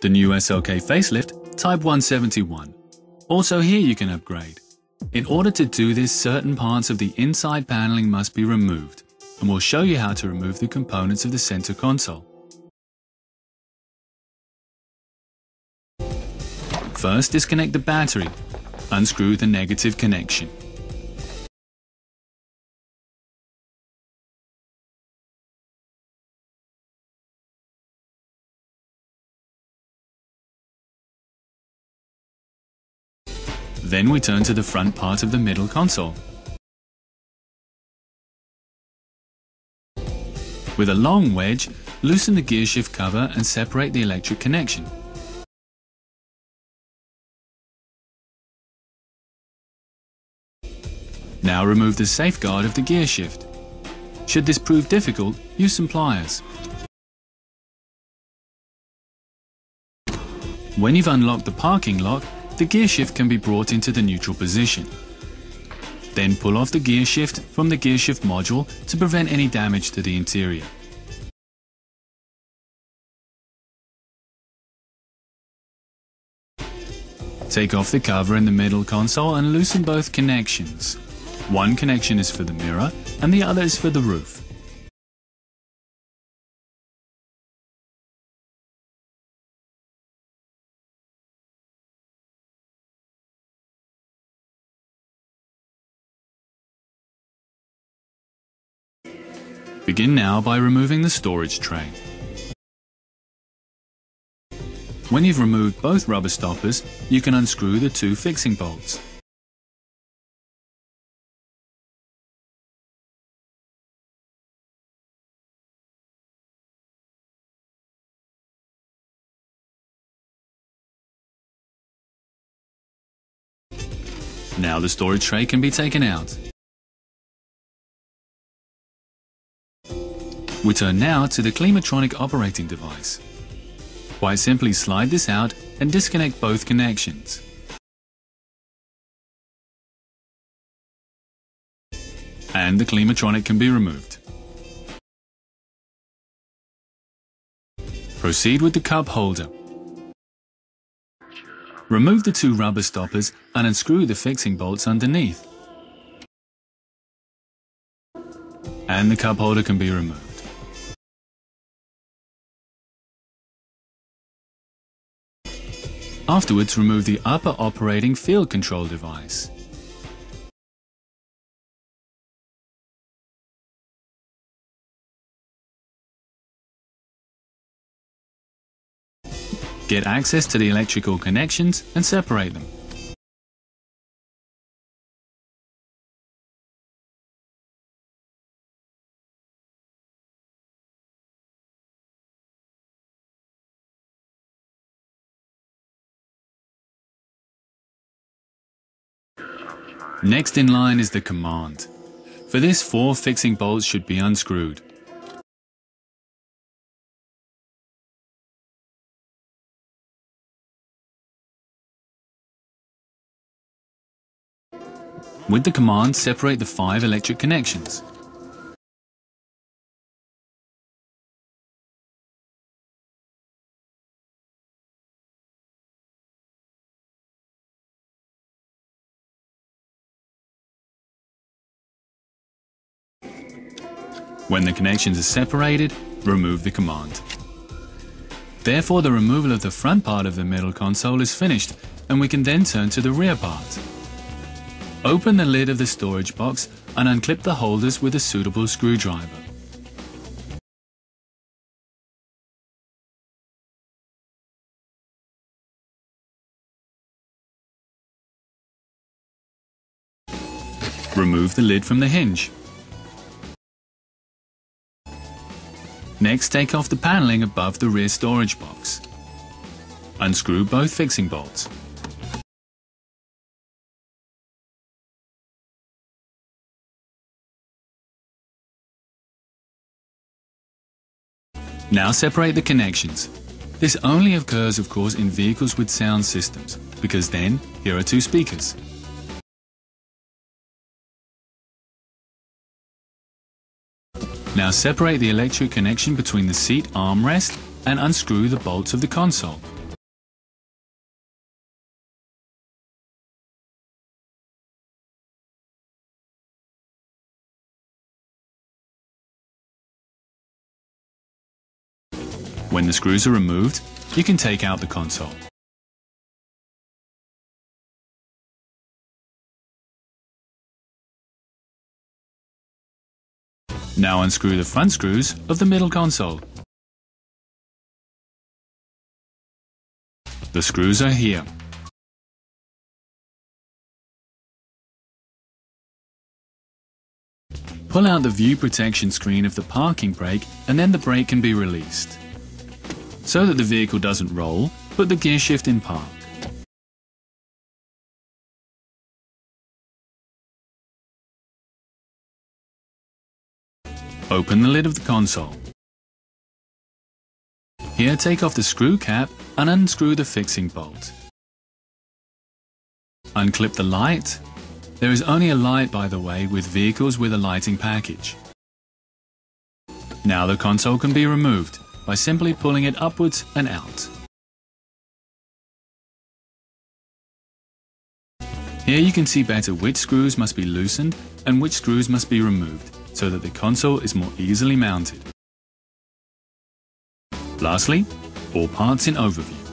the new SLK facelift Type 171. Also here you can upgrade. In order to do this, certain parts of the inside paneling must be removed, and we'll show you how to remove the components of the center console. First, disconnect the battery. Unscrew the negative connection. Then we turn to the front part of the middle console. With a long wedge, loosen the gear shift cover and separate the electric connection. Now remove the safeguard of the gear shift. Should this prove difficult, use some pliers. When you've unlocked the parking lock, the gear shift can be brought into the neutral position. Then pull off the gear shift from the gear shift module to prevent any damage to the interior. Take off the cover in the middle console and loosen both connections. One connection is for the mirror and the other is for the roof. Begin now by removing the storage tray. When you've removed both rubber stoppers, you can unscrew the two fixing bolts. Now the storage tray can be taken out. We turn now to the KLIMATRONIC operating device. Quite simply slide this out and disconnect both connections. And the KLIMATRONIC can be removed. Proceed with the cup holder. Remove the two rubber stoppers and unscrew the fixing bolts underneath. And the cup holder can be removed. Afterwards, remove the upper operating field control device. Get access to the electrical connections and separate them. Next in line is the command. For this, 4 fixing bolts should be unscrewed. With the command, separate the 5 electric connections. When the connections are separated, remove the command. Therefore, the removal of the front part of the middle console is finished, and we can then turn to the rear part. Open the lid of the storage box and unclip the holders with a suitable screwdriver. Remove the lid from the hinge. Next, take off the paneling above the rear storage box. Unscrew both fixing bolts. Now separate the connections. This only occurs, of course, in vehicles with sound systems, because then here are 2 speakers. Now separate the electric connection between the seat armrest and unscrew the bolts of the console. When the screws are removed, you can take out the console. Now unscrew the front screws of the middle console. The screws are here. Pull out the view protection screen of the parking brake and then the brake can be released, so that the vehicle doesn't roll, put the gear shift in park. Open the lid of the console. Here, take off the screw cap and unscrew the fixing bolt. Unclip the light. There is only a light, by the way, with vehicles with a lighting package. Now the console can be removed by simply pulling it upwards and out. Here you can see better which screws must be loosened and which screws must be removed, so that the console is more easily mounted. Lastly, all parts in overview.